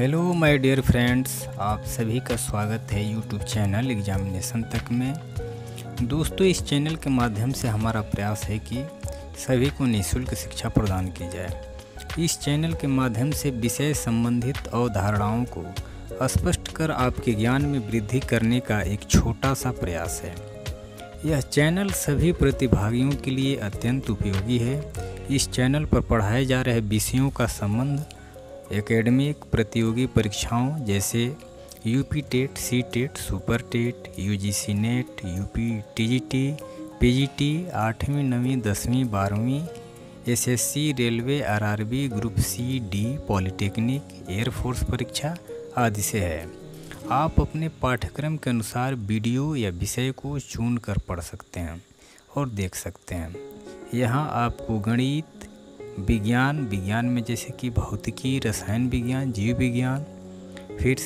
Hello my dear friends, आप सभी का स्वागत है यूट्यूब चैनल एग्जामिनेशन तक में। दोस्तों, इस चैनल के माध्यम से हमारा प्रयास है कि सभी को निःशुल्क शिक्षा प्रदान की जाए। इस चैनल के माध्यम से विषय संबंधित अवधारणाओं को स्पष्ट कर आपके ज्ञान में वृद्धि करने का एक छोटा सा प्रयास है। यह चैनल सभी प्रतिभागियों के लिए अत्यंत उपयोगी है। इस चैनल पर पढ़ाए जा रहे विषयों का संबंध एकेडमिक प्रतियोगी परीक्षाओं जैसे UPTET, CTET, super TET, UGC NET, PGTET, आठवीं नवीं दसवीं बारहवीं, SSC, railway, RRB, group C, D, polytechnic, air force परीक्षा आदि से है। आप अपने पाठ्यक्रम के अनुसार वीडियो या विषय को चुन कर पढ़ सकते हैं और देख सकते हैं। यहाँ आपको गणित, विज्ञान में जैसे कि भौतिकी, रसायन विज्ञान, जीव विज्ञान, फिर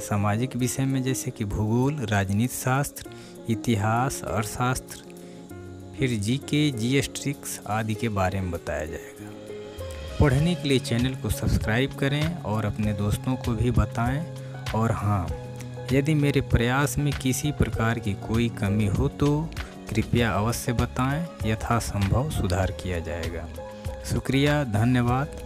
सामाजिक विषय में जैसे कि भूगोल, राजनीति शास्त्र, इतिहास, अर्थशास्त्र, फिर जीके, जीएसट्रिक्स आदि के बारे में बताया जाएगा। पढ़ने के लिए चैनल को सब्सक्राइब करें और अपने दोस्तों को भी बताएं। और हाँ, यदि मेरे प्रयास में किसी प्रकार की कोई कमी हो तो कृपया अवश्य बताएं, यथासंभव सुधार किया जाएगा। शुक्रिया, धन्यवाद।